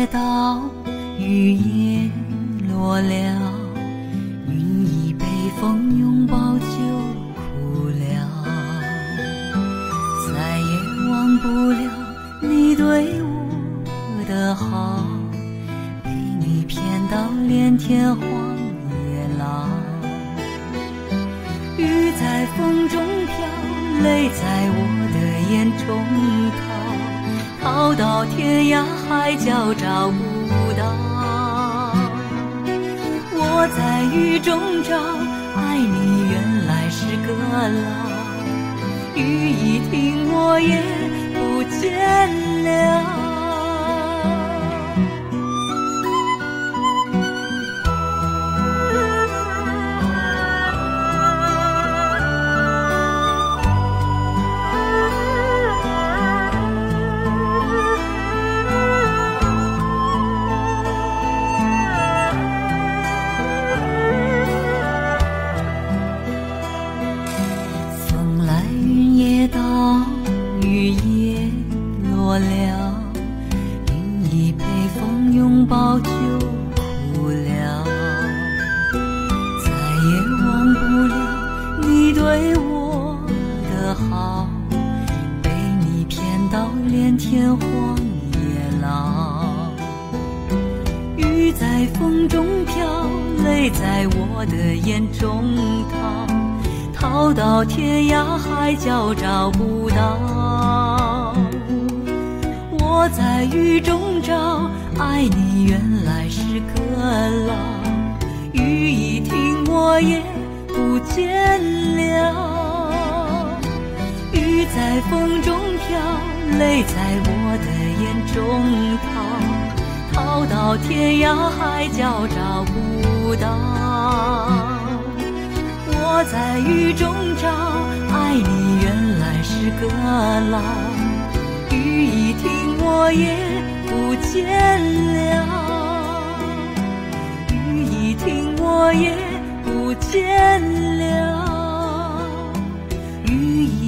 街道，雨夜落了，云已被风拥抱就哭了，再也忘不了你对我的好，被你骗到连天荒野老，雨在风中飘，泪在我的眼中逃，逃到天涯海角找不到，我在雨中找，爱你原来是个牢，雨一停我也不见了。雨一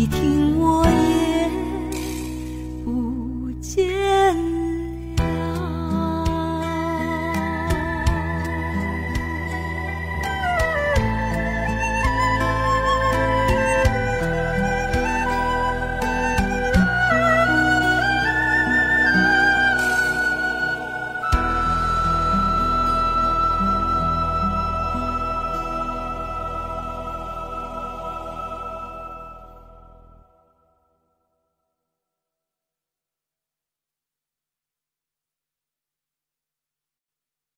停我也